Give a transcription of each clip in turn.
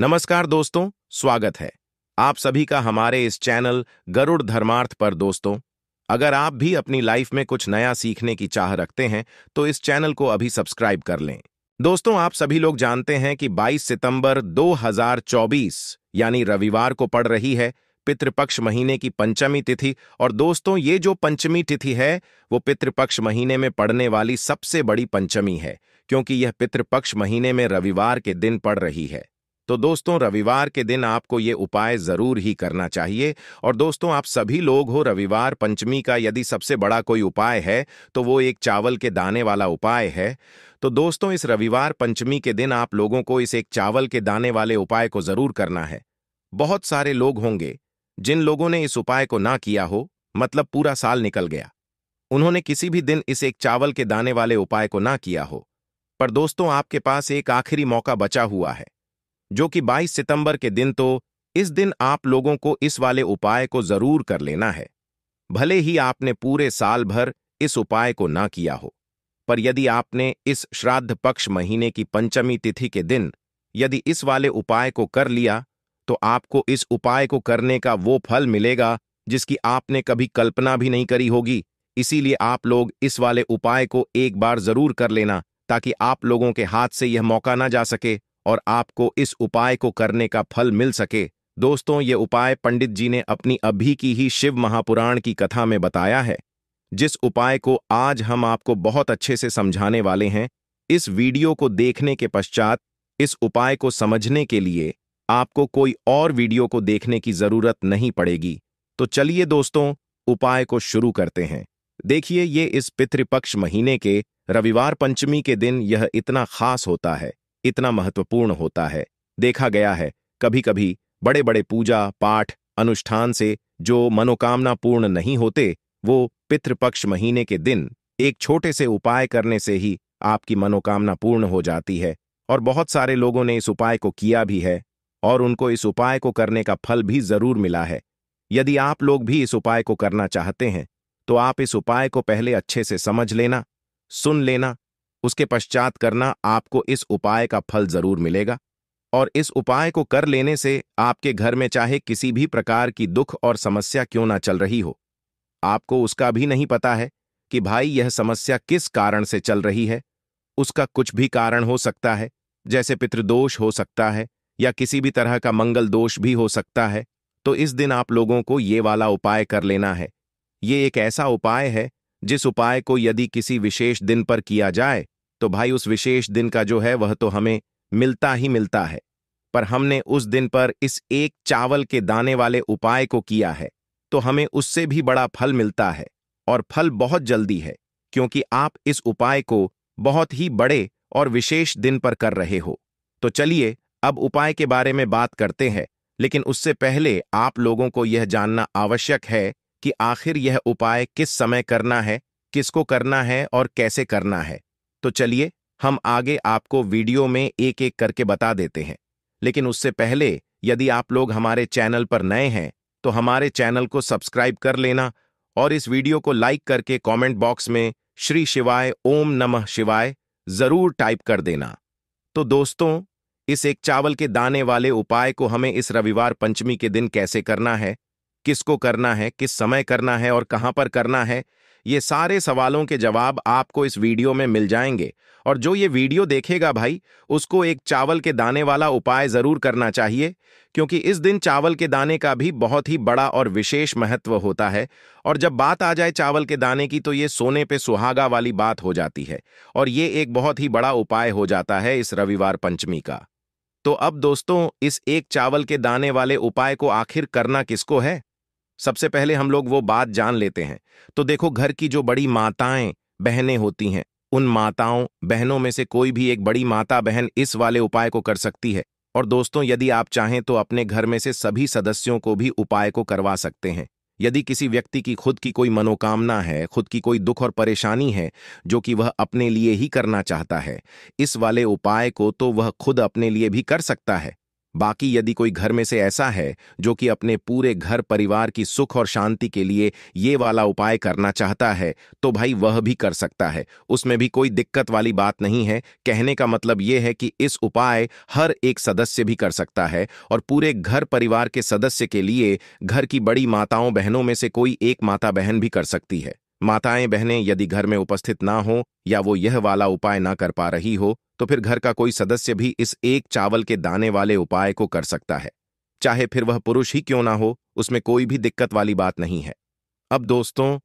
नमस्कार दोस्तों, स्वागत है आप सभी का हमारे इस चैनल गरुड़ धर्मार्थ पर। दोस्तों, अगर आप भी अपनी लाइफ में कुछ नया सीखने की चाह रखते हैं तो इस चैनल को अभी सब्सक्राइब कर लें। दोस्तों, आप सभी लोग जानते हैं कि 22 सितंबर 2024 यानी रविवार को पड़ रही है पितृपक्ष महीने की पंचमी तिथि। और दोस्तों, ये जो पंचमी तिथि है वो पितृपक्ष महीने में पड़ने वाली सबसे बड़ी पंचमी है, क्योंकि यह पितृपक्ष महीने में रविवार के दिन पड़ रही है। तो दोस्तों, रविवार के दिन आपको ये उपाय जरूर ही करना चाहिए। और दोस्तों, आप सभी लोग हो, रविवार पंचमी का यदि सबसे बड़ा कोई उपाय है तो वो एक चावल के दाने वाला उपाय है। तो दोस्तों, इस रविवार पंचमी के दिन आप लोगों को इस एक चावल के दाने वाले उपाय को जरूर करना है। बहुत सारे लोग होंगे जिन लोगों ने इस उपाय को ना किया हो, मतलब पूरा साल निकल गया, उन्होंने किसी भी दिन इस एक चावल के दाने वाले उपाय को ना किया हो। पर दोस्तों, आपके पास एक आखिरी मौका बचा हुआ है, जो कि 22 सितंबर के दिन। तो इस दिन आप लोगों को इस वाले उपाय को जरूर कर लेना है। भले ही आपने पूरे साल भर इस उपाय को ना किया हो, पर यदि आपने इस श्राद्ध पक्ष महीने की पंचमी तिथि के दिन यदि इस वाले उपाय को कर लिया तो आपको इस उपाय को करने का वो फल मिलेगा जिसकी आपने कभी कल्पना भी नहीं करी होगी। इसीलिए आप लोग इस वाले उपाय को एक बार जरूर कर लेना, ताकि आप लोगों के हाथ से यह मौका ना जा सके और आपको इस उपाय को करने का फल मिल सके। दोस्तों, ये उपाय पंडित जी ने अपनी अभी की ही शिव महापुराण की कथा में बताया है, जिस उपाय को आज हम आपको बहुत अच्छे से समझाने वाले हैं। इस वीडियो को देखने के पश्चात इस उपाय को समझने के लिए आपको कोई और वीडियो को देखने की जरूरत नहीं पड़ेगी। तो चलिए दोस्तों, उपाय को शुरू करते हैं। देखिए, ये इस पितृपक्ष महीने के रविवार पंचमी के दिन यह इतना खास होता है, इतना महत्वपूर्ण होता है। देखा गया है कभी कभी बड़े बड़े पूजा पाठ अनुष्ठान से जो मनोकामना पूर्ण नहीं होते, वो पितृपक्ष महीने के दिन एक छोटे से उपाय करने से ही आपकी मनोकामना पूर्ण हो जाती है। और बहुत सारे लोगों ने इस उपाय को किया भी है और उनको इस उपाय को करने का फल भी जरूर मिला है। यदि आप लोग भी इस उपाय को करना चाहते हैं तो आप इस उपाय को पहले अच्छे से समझ लेना, सुन लेना, उसके पश्चात करना। आपको इस उपाय का फल जरूर मिलेगा। और इस उपाय को कर लेने से आपके घर में चाहे किसी भी प्रकार की दुख और समस्या क्यों ना चल रही हो, आपको उसका भी नहीं पता है कि भाई यह समस्या किस कारण से चल रही है। उसका कुछ भी कारण हो सकता है, जैसे पितृदोष हो सकता है या किसी भी तरह का मंगल दोष भी हो सकता है। तो इस दिन आप लोगों को ये वाला उपाय कर लेना है। ये एक ऐसा उपाय है जिस उपाय को यदि किसी विशेष दिन पर किया जाए तो भाई उस विशेष दिन का जो है वह तो हमें मिलता ही मिलता है। पर हमने उस दिन पर इस एक चावल के दाने वाले उपाय को किया है तो हमें उससे भी बड़ा फल मिलता है। और फल बहुत जल्दी है, क्योंकि आप इस उपाय को बहुत ही बड़े और विशेष दिन पर कर रहे हो। तो चलिए अब उपाय के बारे में बात करते हैं, लेकिन उससे पहले आप लोगों को यह जानना आवश्यक है कि आखिर यह उपाय किस समय करना है, किसको करना है और कैसे करना है। तो चलिए हम आगे आपको वीडियो में एक एक करके बता देते हैं। लेकिन उससे पहले यदि आप लोग हमारे चैनल पर नए हैं तो हमारे चैनल को सब्सक्राइब कर लेना और इस वीडियो को लाइक करके कॉमेंट बॉक्स में श्री शिवाय, ओम नमः शिवाय जरूर टाइप कर देना। तो दोस्तों, इस एक चावल के दाने वाले उपाय को हमें इस रविवार पंचमी के दिन कैसे करना है, किसको करना है, किस समय करना है और कहां पर करना है, ये सारे सवालों के जवाब आपको इस वीडियो में मिल जाएंगे। और जो ये वीडियो देखेगा भाई, उसको एक चावल के दाने वाला उपाय जरूर करना चाहिए, क्योंकि इस दिन चावल के दाने का भी बहुत ही बड़ा और विशेष महत्व होता है। और जब बात आ जाए चावल के दाने की तो ये सोने पे सुहागा वाली बात हो जाती है और ये एक बहुत ही बड़ा उपाय हो जाता है इस रविवार पंचमी का। तो अब दोस्तों, इस एक चावल के दाने वाले उपाय को आखिर करना किसको है, सबसे पहले हम लोग वो बात जान लेते हैं। तो देखो, घर की जो बड़ी माताएं बहनें होती हैं, उन माताओं बहनों में से कोई भी एक बड़ी माता बहन इस वाले उपाय को कर सकती है। और दोस्तों, यदि आप चाहें तो अपने घर में से सभी सदस्यों को भी उपाय को करवा सकते हैं। यदि किसी व्यक्ति की खुद की कोई मनोकामना है, खुद की कोई दुख और परेशानी है जो कि वह अपने लिए ही करना चाहता है, इस वाले उपाय को तो वह खुद अपने लिए भी कर सकता है। बाकी यदि कोई घर में से ऐसा है जो कि अपने पूरे घर परिवार की सुख और शांति के लिए ये वाला उपाय करना चाहता है तो भाई वह भी कर सकता है, उसमें भी कोई दिक्कत वाली बात नहीं है। कहने का मतलब ये है कि इस उपाय हर एक सदस्य भी कर सकता है और पूरे घर परिवार के सदस्य के लिए घर की बड़ी माताओं बहनों में से कोई एक माता बहन भी कर सकती है। माताएं बहनें यदि घर में उपस्थित ना हो या वो यह वाला उपाय ना कर पा रही हो तो फिर घर का कोई सदस्य भी इस एक चावल के दाने वाले उपाय को कर सकता है, चाहे फिर वह पुरुष ही क्यों ना हो, उसमें कोई भी दिक्कत वाली बात नहीं है। अब दोस्तों,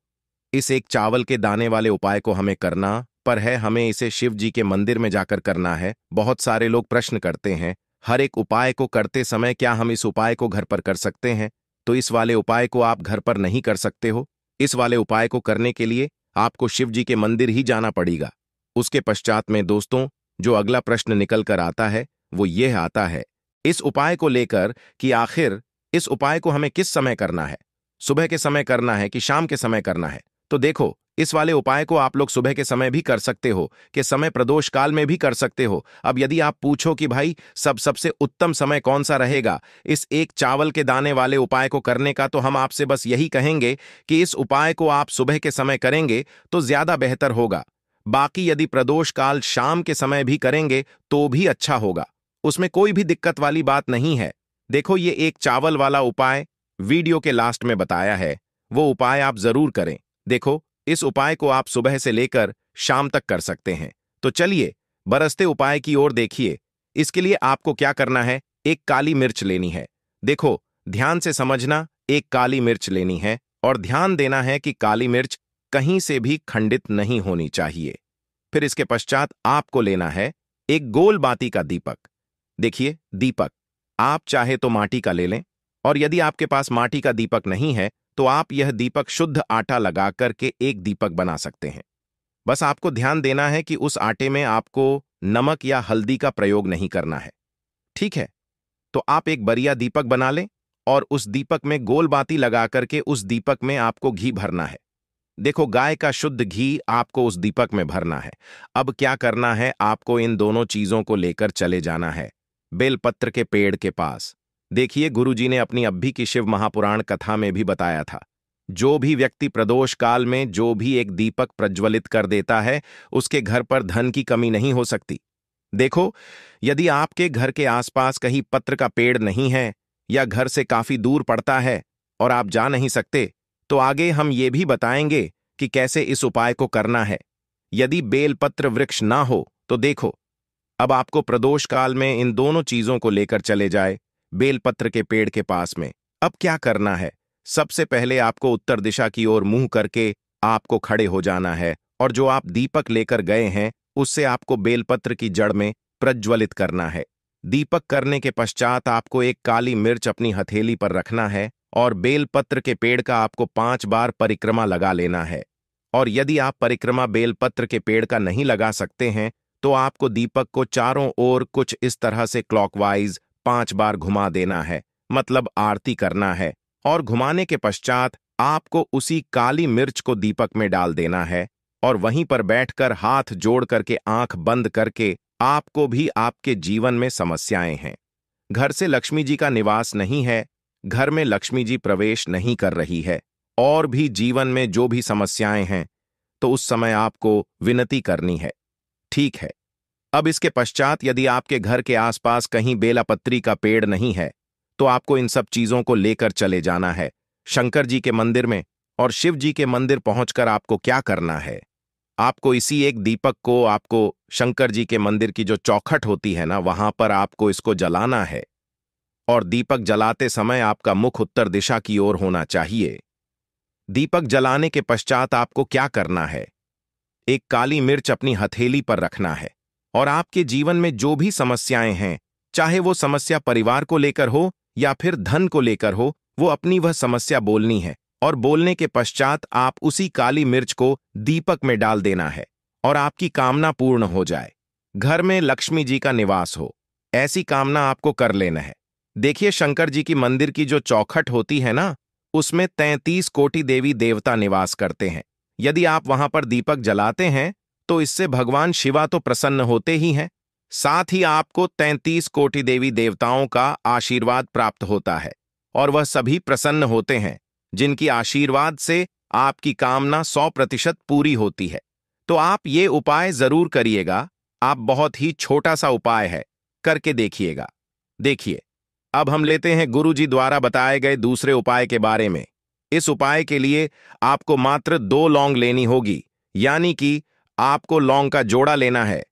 इस एक चावल के दाने वाले उपाय को हमें करना पर है, हमें इसे शिव जी के मंदिर में जाकर करना है। बहुत सारे लोग प्रश्न करते हैं, हर एक उपाय को करते समय क्या हम इस उपाय को घर पर कर सकते हैं? तो इस वाले उपाय को आप घर पर नहीं कर सकते हो। इस वाले उपाय को करने के लिए आपको शिव जी के मंदिर ही जाना पड़ेगा। उसके पश्चात में दोस्तों जो अगला प्रश्न निकल कर आता है वो यह आता है इस उपाय को लेकर कि आखिर इस उपाय को हमें किस समय करना है, सुबह के समय करना है कि शाम के समय करना है। तो देखो, इस वाले उपाय को आप लोग सुबह के समय भी कर सकते हो कि समय प्रदोष काल में भी कर सकते हो। अब यदि आप पूछो कि भाई सबसे उत्तम समय कौन सा रहेगा इस एक चावल के दाने वाले उपाय को करने का, तो हम आपसे बस यही कहेंगे कि इस उपाय को आप सुबह के समय करेंगे तो ज्यादा बेहतर होगा। बाकी यदि प्रदोष काल शाम के समय भी करेंगे तो भी अच्छा होगा, उसमें कोई भी दिक्कत वाली बात नहीं है। देखो, ये एक चावल वाला उपाय वीडियो के लास्ट में बताया है, वो उपाय आप जरूर करें। देखो, इस उपाय को आप सुबह से लेकर शाम तक कर सकते हैं। तो चलिए बरसते उपाय की ओर देखिए। इसके लिए आपको क्या करना है, एक काली मिर्च लेनी है। देखो, ध्यान से समझना, एक काली मिर्च लेनी है और ध्यान देना है कि काली मिर्च कहीं से भी खंडित नहीं होनी चाहिए। फिर इसके पश्चात आपको लेना है एक गोल बाती का दीपक। देखिए, दीपक आप चाहे तो माटी का ले लें, और यदि आपके पास माटी का दीपक नहीं है तो आप यह दीपक शुद्ध आटा लगा करके एक दीपक बना सकते हैं। बस आपको ध्यान देना है कि उस आटे में आपको नमक या हल्दी का प्रयोग नहीं करना है, ठीक है? तो आप एक बरिया दीपक बना लें और उस दीपक में गोल बाती लगा करके उस दीपक में आपको घी भरना है। देखो, गाय का शुद्ध घी आपको उस दीपक में भरना है। अब क्या करना है, आपको इन दोनों चीजों को लेकर चले जाना है बेलपत्र के पेड़ के पास। देखिए, गुरुजी ने अपनी अभी की शिव महापुराण कथा में भी बताया था, जो भी व्यक्ति प्रदोष काल में जो भी एक दीपक प्रज्वलित कर देता है उसके घर पर धन की कमी नहीं हो सकती। देखो, यदि आपके घर के आसपास कहीं पत्र का पेड़ नहीं है या घर से काफी दूर पड़ता है और आप जा नहीं सकते, तो आगे हम ये भी बताएंगे कि कैसे इस उपाय को करना है। यदि बेलपत्र वृक्ष ना हो तो देखो, अब आपको प्रदोष काल में इन दोनों चीजों को लेकर चले जाए बेलपत्र के पेड़ के पास में। अब क्या करना है, सबसे पहले आपको उत्तर दिशा की ओर मुंह करके आपको खड़े हो जाना है और जो आप दीपक लेकर गए हैं उससे आपको बेलपत्र की जड़ में प्रज्वलित करना है। दीपक करने के पश्चात आपको एक काली मिर्च अपनी हथेली पर रखना है और बेलपत्र के पेड़ का आपको 5 बार परिक्रमा लगा लेना है। और यदि आप परिक्रमा बेलपत्र के पेड़ का नहीं लगा सकते हैं तो आपको दीपक को चारों ओर कुछ इस तरह से क्लॉकवाइज 5 बार घुमा देना है, मतलब आरती करना है। और घुमाने के पश्चात आपको उसी काली मिर्च को दीपक में डाल देना है और वहीं पर बैठकर हाथ जोड़ करके आंख बंद करके आपको भी आपके जीवन में समस्याएं हैं, घर से लक्ष्मी जी का निवास नहीं है, घर में लक्ष्मी जी प्रवेश नहीं कर रही है और भी जीवन में जो भी समस्याएं हैं, तो उस समय आपको विनती करनी है, ठीक है? अब इसके पश्चात यदि आपके घर के आसपास कहीं बेलापत्री का पेड़ नहीं है तो आपको इन सब चीजों को लेकर चले जाना है शंकर जी के मंदिर में। और शिव जी के मंदिर पहुंचकर आपको क्या करना है, आपको इसी एक दीपक को आपको शंकर जी के मंदिर की जो चौखट होती है ना, वहां पर आपको इसको जलाना है। और दीपक जलाते समय आपका मुख उत्तर दिशा की ओर होना चाहिए। दीपक जलाने के पश्चात आपको क्या करना है, एक काली मिर्च अपनी हथेली पर रखना है और आपके जीवन में जो भी समस्याएं हैं, चाहे वो समस्या परिवार को लेकर हो या फिर धन को लेकर हो, वो अपनी वह समस्या बोलनी है। और बोलने के पश्चात आप उसी काली मिर्च को दीपक में डाल देना है और आपकी कामना पूर्ण हो जाए, घर में लक्ष्मी जी का निवास हो, ऐसी कामना आपको कर लेना है। देखिए, शंकर जी की मंदिर की जो चौखट होती है ना, उसमें 33 कोटि देवी देवता निवास करते हैं। यदि आप वहां पर दीपक जलाते हैं तो इससे भगवान शिवा तो प्रसन्न होते ही हैं, साथ ही आपको 33 कोटि देवी देवताओं का आशीर्वाद प्राप्त होता है और वह सभी प्रसन्न होते हैं जिनकी आशीर्वाद से आपकी कामना 100% पूरी होती है। तो आप ये उपाय जरूर करिएगा, आप बहुत ही छोटा सा उपाय है, करके देखिएगा। देखिए, अब हम लेते हैं गुरुजी द्वारा बताए गए दूसरे उपाय के बारे में। इस उपाय के लिए आपको मात्र 2 लौंग लेनी होगी, यानी कि आपको लौंग का जोड़ा लेना है।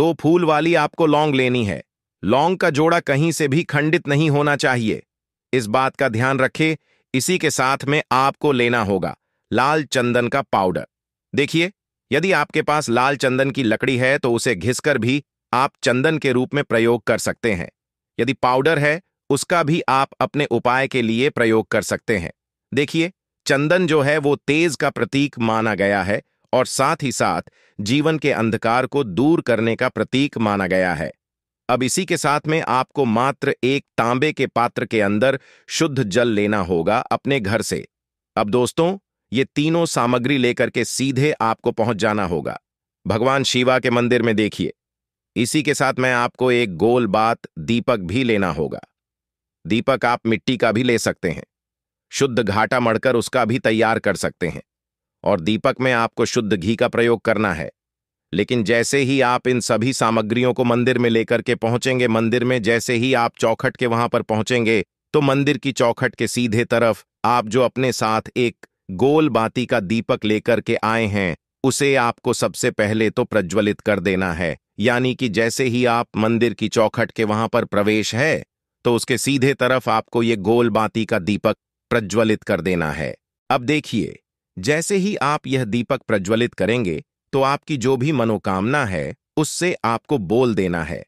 2 फूल वाली आपको लौंग लेनी है। लौंग का जोड़ा कहीं से भी खंडित नहीं होना चाहिए, इस बात का ध्यान रखें। इसी के साथ में आपको लेना होगा लाल चंदन का पाउडर। देखिए, यदि आपके पास लाल चंदन की लकड़ी है तो उसे घिसकर भी आप चंदन के रूप में प्रयोग कर सकते हैं। यदि पाउडर है उसका भी आप अपने उपाय के लिए प्रयोग कर सकते हैं। देखिए, चंदन जो है वो तेज का प्रतीक माना गया है और साथ ही साथ जीवन के अंधकार को दूर करने का प्रतीक माना गया है। अब इसी के साथ में आपको मात्र एक तांबे के पात्र के अंदर शुद्ध जल लेना होगा अपने घर से। अब दोस्तों, ये तीनों सामग्री लेकर के सीधे आपको पहुंच जाना होगा भगवान शिवा के मंदिर में। देखिए, इसी के साथ में आपको एक गोल बात दीपक भी लेना होगा। दीपक आप मिट्टी का भी ले सकते हैं, शुद्ध घाटा मढ़कर उसका भी तैयार कर सकते हैं। और दीपक में आपको शुद्ध घी का प्रयोग करना है। लेकिन जैसे ही आप इन सभी सामग्रियों को मंदिर में लेकर के पहुंचेंगे, मंदिर में जैसे ही आप चौखट के वहां पर पहुंचेंगे तो मंदिर की चौखट के सीधे तरफ आप जो अपने साथ एक गोल बाती का दीपक लेकर के आए हैं उसे आपको सबसे पहले तो प्रज्वलित कर देना है। यानी कि जैसे ही आप मंदिर की चौखट के वहां पर प्रवेश है तो उसके सीधे तरफ आपको ये गोल बाती का दीपक प्रज्वलित कर देना है। अब देखिए, जैसे ही आप यह दीपक प्रज्वलित करेंगे तो आपकी जो भी मनोकामना है उससे आपको बोल देना है।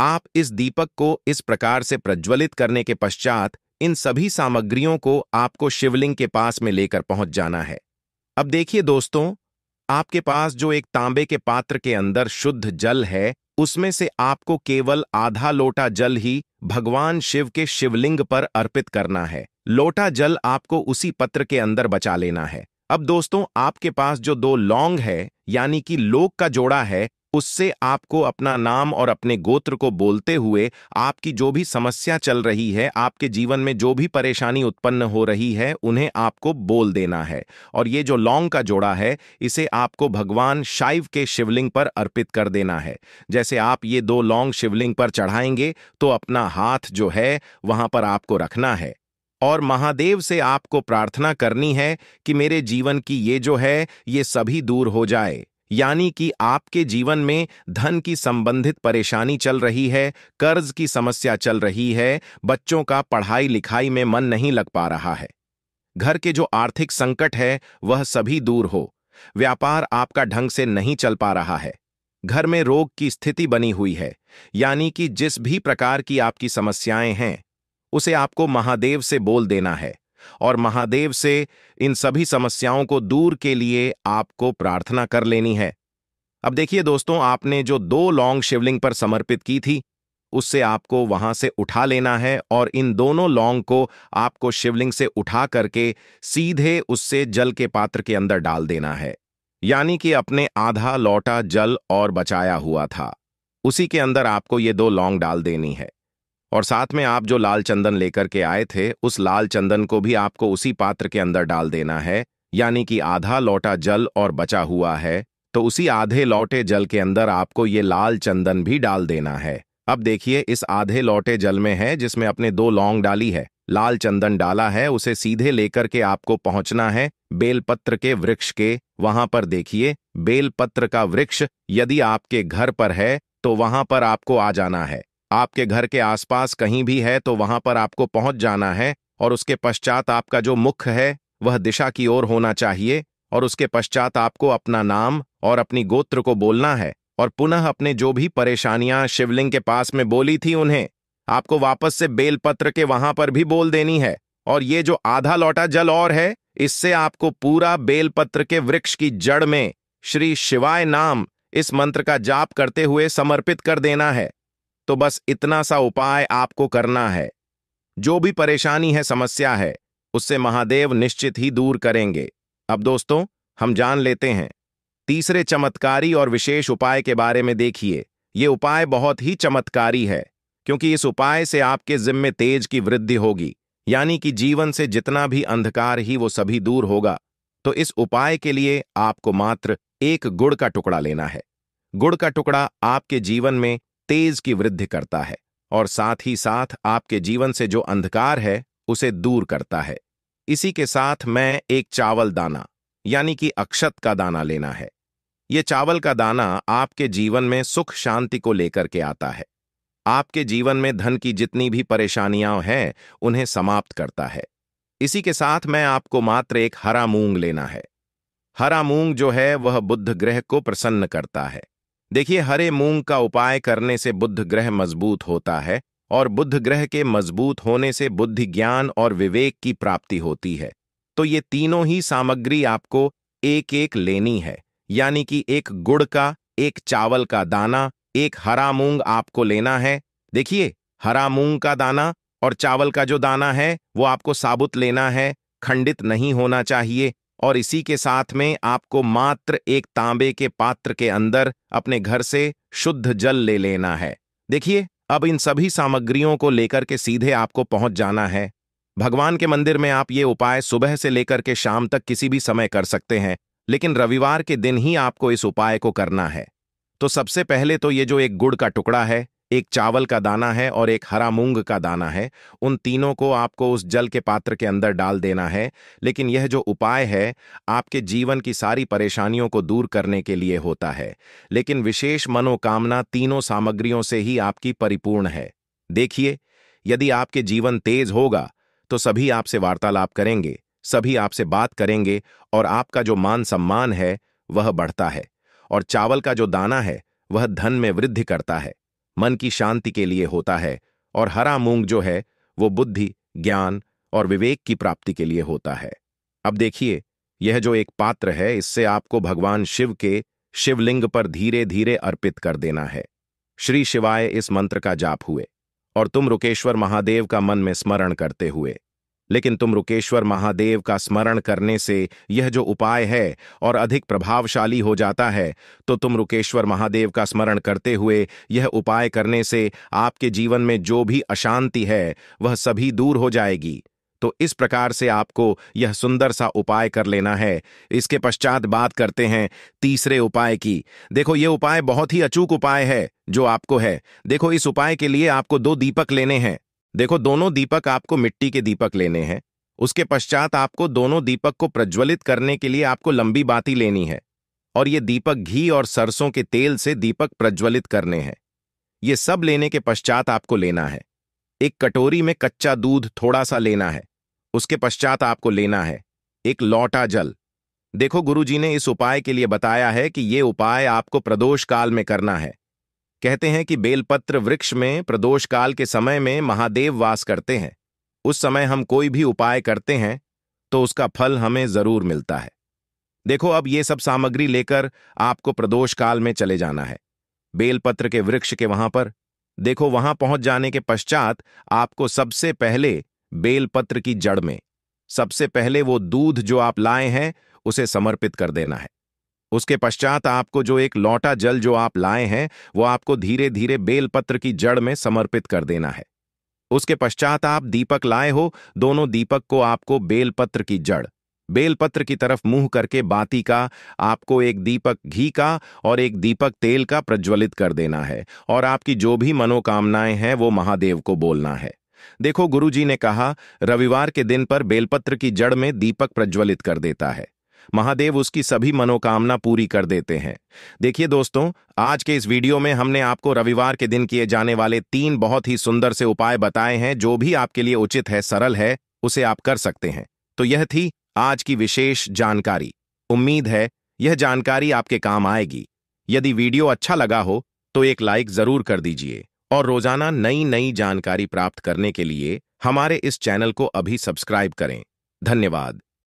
आप इस दीपक को इस प्रकार से प्रज्वलित करने के पश्चात इन सभी सामग्रियों को आपको शिवलिंग के पास में लेकर पहुंच जाना है। अब देखिए दोस्तों, आपके पास जो एक तांबे के पात्र के अंदर शुद्ध जल है उसमें से आपको केवल आधा लोटा जल ही भगवान शिव के शिवलिंग पर अर्पित करना है। लोटा जल आपको उसी पत्र के अंदर बचा लेना है। अब दोस्तों, आपके पास जो 2 लौंग है यानी कि लोक का जोड़ा है उससे आपको अपना नाम और अपने गोत्र को बोलते हुए आपकी जो भी समस्या चल रही है, आपके जीवन में जो भी परेशानी उत्पन्न हो रही है, उन्हें आपको बोल देना है। और ये जो लौंग का जोड़ा है इसे आपको भगवान शिव के शिवलिंग पर अर्पित कर देना है। जैसे आप ये 2 लौंग शिवलिंग पर चढ़ाएंगे तो अपना हाथ जो है वहां पर आपको रखना है और महादेव से आपको प्रार्थना करनी है कि मेरे जीवन की ये जो है ये सभी दूर हो जाए। यानी कि आपके जीवन में धन की संबंधित परेशानी चल रही है, कर्ज की समस्या चल रही है, बच्चों का पढ़ाई लिखाई में मन नहीं लग पा रहा है, घर के जो आर्थिक संकट है वह सभी दूर हो, व्यापार आपका ढंग से नहीं चल पा रहा है, घर में रोग की स्थिति बनी हुई है, यानी कि जिस भी प्रकार की आपकी समस्याएं हैं उसे आपको महादेव से बोल देना है और महादेव से इन सभी समस्याओं को दूर के लिए आपको प्रार्थना कर लेनी है। अब देखिए दोस्तों, आपने जो 2 लौंग शिवलिंग पर समर्पित की थी उससे आपको वहां से उठा लेना है और इन दोनों लौंग को आपको शिवलिंग से उठा करके सीधे उससे जल के पात्र के अंदर डाल देना है। यानी कि अपने आधा लोटा जल और बचाया हुआ था उसी के अंदर आपको ये 2 लौंग डाल देनी है। और साथ में आप जो लाल चंदन लेकर के आए थे उस लाल चंदन को भी आपको उसी पात्र के अंदर डाल देना है। यानी कि आधा लोटा जल और बचा हुआ है तो उसी आधे लोटे जल के अंदर आपको ये लाल चंदन भी डाल देना है। अब देखिए, इस आधे लोटे जल में है जिसमें अपने 2 लौंग डाली है, लाल चंदन डाला है, उसे सीधे लेकर के आपको पहुंचना है बेलपत्र के वृक्ष के वहां पर। देखिए, बेलपत्र का वृक्ष यदि आपके घर पर है तो वहां पर आपको आ जाना है, आपके घर के आसपास कहीं भी है तो वहां पर आपको पहुंच जाना है। और उसके पश्चात आपका जो मुख है वह दिशा की ओर होना चाहिए और उसके पश्चात आपको अपना नाम और अपनी गोत्र को बोलना है और पुनः अपने जो भी परेशानियां शिवलिंग के पास में बोली थी उन्हें आपको वापस से बेलपत्र के वहां पर भी बोल देनी है। और ये जो आधा लोटा जल और है इससे आपको पूरा बेलपत्र के वृक्ष की जड़ में श्री शिवाय नाम इस मंत्र का जाप करते हुए समर्पित कर देना है। तो बस इतना सा उपाय आपको करना है। जो भी परेशानी है, समस्या है, उससे महादेव निश्चित ही दूर करेंगे। अब दोस्तों, हम जान लेते हैं तीसरे चमत्कारी और विशेष उपाय के बारे में। देखिए, ये उपाय बहुत ही चमत्कारी है, क्योंकि इस उपाय से आपके जिम्मे तेज की वृद्धि होगी, यानी कि जीवन से जितना भी अंधकार ही वो सभी दूर होगा। तो इस उपाय के लिए आपको मात्र एक गुड़ का टुकड़ा लेना है। गुड़ का टुकड़ा आपके जीवन में तेज की वृद्धि करता है और साथ ही साथ आपके जीवन से जो अंधकार है उसे दूर करता है। इसी के साथ मैं एक चावल दाना यानी कि अक्षत का दाना लेना है। ये चावल का दाना आपके जीवन में सुख शांति को लेकर के आता है, आपके जीवन में धन की जितनी भी परेशानियां हैं उन्हें समाप्त करता है। इसी के साथ मैं आपको मात्र एक हरा मूंग लेना है। हरा मूंग जो है वह बुध ग्रह को प्रसन्न करता है। देखिए, हरे मूंग का उपाय करने से बुध ग्रह मजबूत होता है और बुध ग्रह के मजबूत होने से बुद्धि, ज्ञान और विवेक की प्राप्ति होती है। तो ये तीनों ही सामग्री आपको एक एक लेनी है, यानी कि एक गुड़ का, एक चावल का दाना, एक हरा मूंग आपको लेना है। देखिए, हरा मूंग का दाना और चावल का जो दाना है वो आपको साबुत लेना है, खंडित नहीं होना चाहिए। और इसी के साथ में आपको मात्र एक तांबे के पात्र के अंदर अपने घर से शुद्ध जल ले लेना है। देखिए, अब इन सभी सामग्रियों को लेकर के सीधे आपको पहुंच जाना है। भगवान के मंदिर में आप ये उपाय सुबह से लेकर के शाम तक किसी भी समय कर सकते हैं, लेकिन रविवार के दिन ही आपको इस उपाय को करना है। तो सबसे पहले तो ये जो एक गुड़ का टुकड़ा है, एक चावल का दाना है और एक हरा मूंग का दाना है, उन तीनों को आपको उस जल के पात्र के अंदर डाल देना है। लेकिन यह जो उपाय है आपके जीवन की सारी परेशानियों को दूर करने के लिए होता है, लेकिन विशेष मनोकामना तीनों सामग्रियों से ही आपकी परिपूर्ण है। देखिए, यदि आपके जीवन तेज होगा तो सभी आपसे वार्तालाप करेंगे, सभी आपसे बात करेंगे और आपका जो मान सम्मान है वह बढ़ता है। और चावल का जो दाना है वह धन में वृद्धि करता है, मन की शांति के लिए होता है। और हरा मूंग जो है वो बुद्धि, ज्ञान और विवेक की प्राप्ति के लिए होता है। अब देखिए, यह जो एक पात्र है इससे आपको भगवान शिव के शिवलिंग पर धीरे धीरे अर्पित कर देना है। श्री शिवाय इस मंत्र का जाप हुए और तुम रुकेश्वर महादेव का मन में स्मरण करते हुए। लेकिन तुम रुकेश्वर महादेव का स्मरण करने से यह जो उपाय है और अधिक प्रभावशाली हो जाता है। तो तुम रुकेश्वर महादेव का स्मरण करते हुए यह उपाय करने से आपके जीवन में जो भी अशांति है वह सभी दूर हो जाएगी। तो इस प्रकार से आपको यह सुंदर सा उपाय कर लेना है। इसके पश्चात बात करते हैं तीसरे उपाय की। देखो, यह उपाय बहुत ही अचूक उपाय है जो आपको है। देखो, इस उपाय के लिए आपको 2 दीपक लेने हैं। देखो, दोनों दीपक आपको मिट्टी के दीपक लेने हैं। उसके पश्चात आपको दोनों दीपक को प्रज्वलित करने के लिए आपको लंबी बाती लेनी है और ये दीपक घी और सरसों के तेल से दीपक प्रज्वलित करने हैं। ये सब लेने के पश्चात आपको लेना है एक कटोरी में कच्चा दूध, थोड़ा सा लेना है। उसके पश्चात आपको लेना है एक लौटा जल। देखो, गुरुजी ने इस उपाय के लिए बताया है कि ये उपाय आपको प्रदोष काल में करना है। कहते हैं कि बेलपत्र वृक्ष में प्रदोष काल के समय में महादेव वास करते हैं। उस समय हम कोई भी उपाय करते हैं तो उसका फल हमें जरूर मिलता है। देखो, अब ये सब सामग्री लेकर आपको प्रदोष काल में चले जाना है, बेलपत्र के वृक्ष के वहां पर। देखो, वहां पहुंच जाने के पश्चात आपको सबसे पहले बेलपत्र की जड़ में सबसे पहले वो दूध जो आप लाए हैं उसे समर्पित कर देना है। उसके पश्चात आपको जो एक लौटा जल जो आप लाए हैं वो आपको धीरे धीरे बेलपत्र की जड़ में समर्पित कर देना है। उसके पश्चात आप दीपक लाए हो, दोनों दीपक को आपको बेलपत्र की जड़, बेलपत्र की तरफ मुंह करके बाती का आपको एक दीपक घी का और एक दीपक तेल का प्रज्वलित कर देना है और आपकी जो भी मनोकामनाएं हैं वो महादेव को बोलना है। देखो, गुरुजी ने कहा रविवार के दिन पर बेलपत्र की जड़ में दीपक प्रज्वलित कर देता है, महादेव उसकी सभी मनोकामना पूरी कर देते हैं। देखिए दोस्तों, आज के इस वीडियो में हमने आपको रविवार के दिन किए जाने वाले 3 बहुत ही सुंदर से उपाय बताए हैं, जो भी आपके लिए उचित है, सरल है, उसे आप कर सकते हैं। तो यह थी आज की विशेष जानकारी। उम्मीद है यह जानकारी आपके काम आएगी। यदि वीडियो अच्छा लगा हो तो एक लाइक जरूर कर दीजिए और रोजाना नई नई जानकारी प्राप्त करने के लिए हमारे इस चैनल को अभी सब्सक्राइब करें। धन्यवाद।